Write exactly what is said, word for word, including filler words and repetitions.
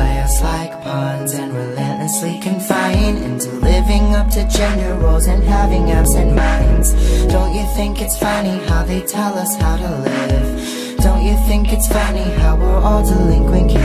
play us like pawns and relentlessly confine into living up to gender roles and having absent minds. Don't you think it's funny how they tell us how to live? Don't you think it's funny how we're all delinquent kids?